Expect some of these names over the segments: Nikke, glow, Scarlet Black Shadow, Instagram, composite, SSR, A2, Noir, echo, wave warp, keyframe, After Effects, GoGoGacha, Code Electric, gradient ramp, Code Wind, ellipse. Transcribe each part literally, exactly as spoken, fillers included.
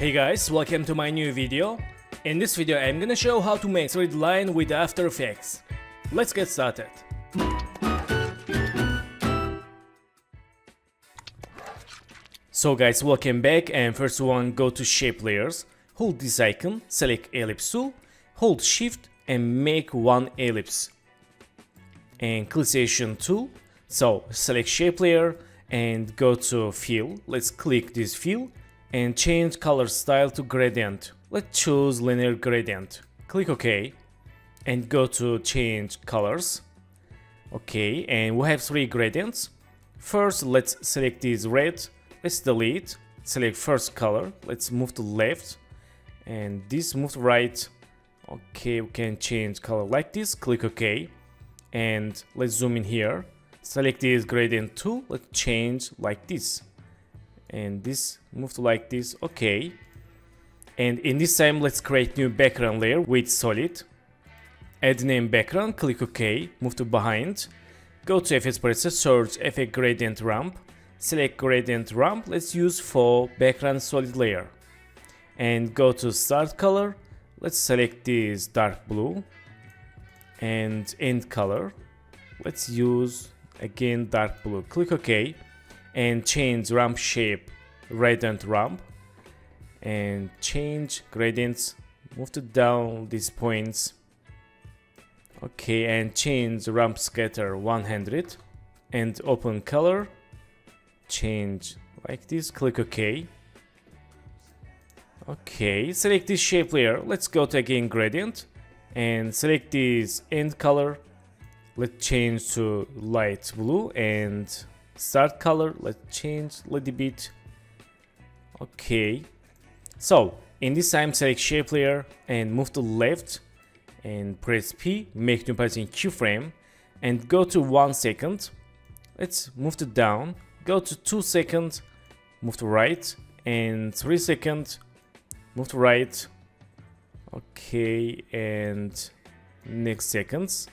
Hey guys, welcome to my new video. In this video I'm gonna show how to make solid line with After Effects. Let's get started. So guys, welcome back, and first one, go to shape layers, hold this icon, select ellipse tool, hold shift and make one ellipse. And clippization tool, so select shape layer and go to fill, let's click this fill. And change color style to gradient. Let's choose linear gradient. Click OK and go to change colors. Okay, and we have three gradients. First, let's select this red. Let's delete. Select first color. Let's move to left. And this move to right. Okay, we can change color like this. Click OK. And let's zoom in here. Select this gradient tool. Let's change like this. And this move to like this. Okay, and in this time let's create new background layer with solid, add name background, click OK, move to behind, go to effects preset, search effect gradient ramp, select gradient ramp, let's use for background solid layer, and go to start color, let's select this dark blue, and end color, let's use again dark blue, click OK, and change ramp shape, gradient ramp, and change gradients, move to down these points. Okay, and change ramp scatter one hundred and open color, change like this, click OK. Okay, select this shape layer, let's go to again gradient and select this end color, let's change to light blue, and start color, let's change little bit. Okay, so in this time select shape layer and move to left and press P, make new position keyframe, and go to one second, let's move to down, go to two seconds, move to right, and three seconds, move to right. Okay, and next seconds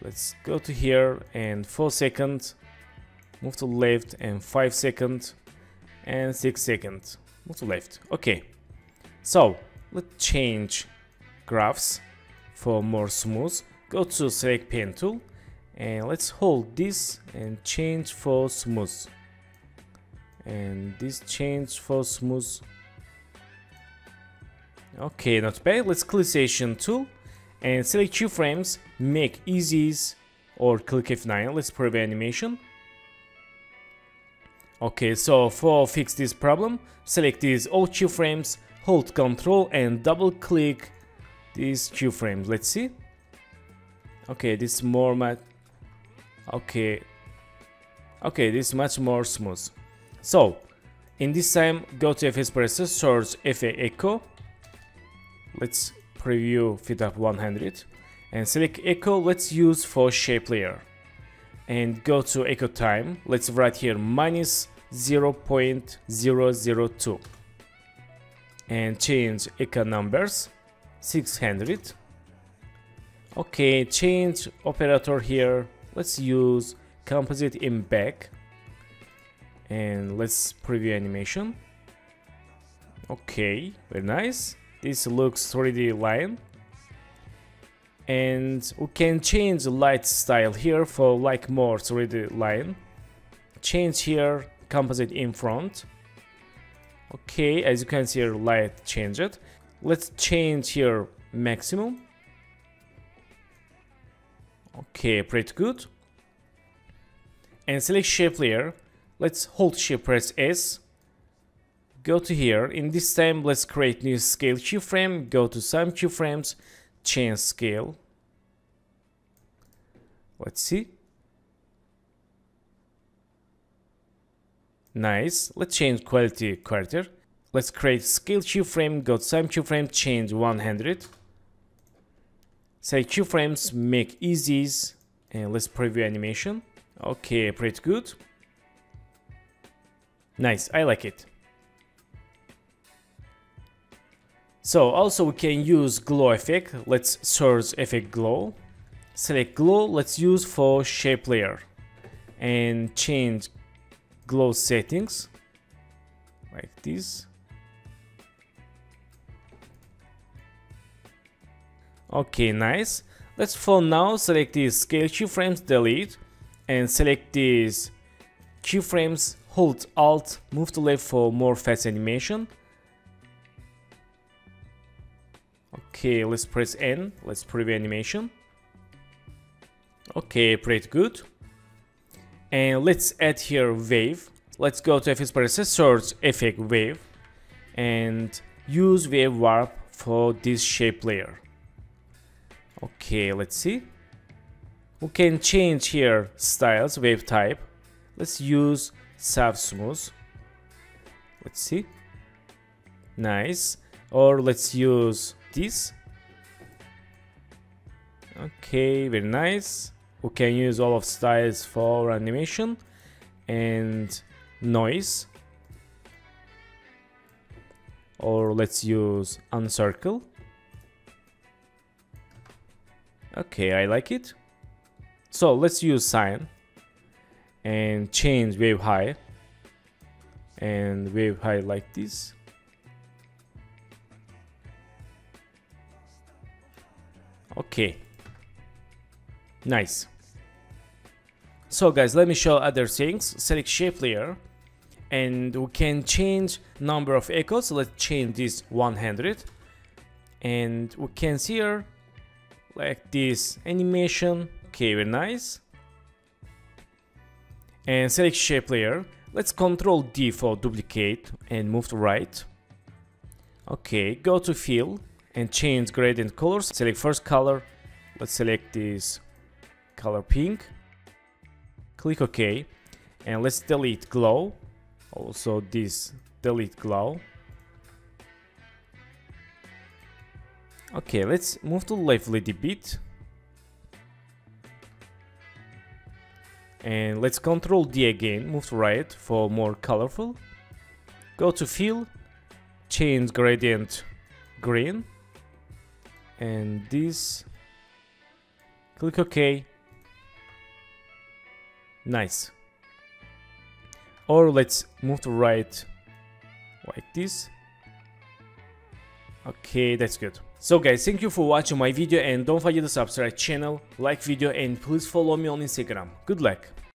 let's go to here, and four seconds, move to left, and five seconds, and six seconds, move to left. Okay, so let's change graphs for more smooth, go to select pen tool and let's hold this and change for smooth, and this change for smooth. Okay, not bad. Let's clippization tool and select keyframes, make easies or click F nine, let's preview animation. Okay, so for fix this problem, select these all keyframes, hold Ctrl and double click these keyframes. Let's see. Okay, this more much. Okay. Okay, this much more smooth. So, in this time, go to F X Presets, search F A Echo. Let's preview fit up one hundred and select Echo. Let's use for shape layer. And go to echo time, let's write here minus zero point zero zero two and change echo numbers six hundred. Okay, change operator here, let's use composite in back, and let's preview animation. Okay, very nice, this looks three D line. And we can change the light style here for like more three D line. Change here composite in front. Okay, as you can see here light changed. Let's change here maximum. Okay, pretty good. And select shape layer. Let's hold shift press S. Go to here. In this time let's create new scale keyframe. Go to some keyframes. Change scale, let's see, nice, let's change quality quarter, let's create scale keyframe, go to time keyframe, change one hundred, select keyframes, make easies, and let's preview animation. Okay, pretty good, nice, I like it. So also we can use glow effect, let's search effect glow, select glow, let's use for shape layer and change glow settings like this, Okay, nice. Let's for now select these scale keyframes, delete, and select these keyframes, hold Alt, move to left for more fast animation. Okay, let's press N, let's preview animation. Okay, pretty good. And let's add here wave. Let's go to Effects Presets, search effect wave, and use wave warp for this shape layer. Okay, let's see. We can change here styles, wave type. Let's use soft smooth. Let's see. Nice. Or let's use this. Okay, very nice. We can use all of styles for animation and noise. Or let's use uncircle. Okay, I like it. So let's use sign and change wave high and wave high like this. Okay, nice. So guys, let me show other things. Select shape layer and we can change number of echoes. Let's change this one hundred and we can see here like this animation. Okay, very nice. And select shape layer. Let's control D for duplicate and move to right. Okay, go to fill and change gradient colors. Select first color. Let's select this color pink. Click OK. And let's delete glow. Also this delete glow. Okay, let's move to left a little bit. And let's control D again, move to right for more colorful. Go to fill, change gradient green. And this, click OK. Nice. Or let's move to right like this. Okay, that's good. So guys, thank you for watching my video and don't forget to subscribe channel, like video and please follow me on Instagram. Good luck!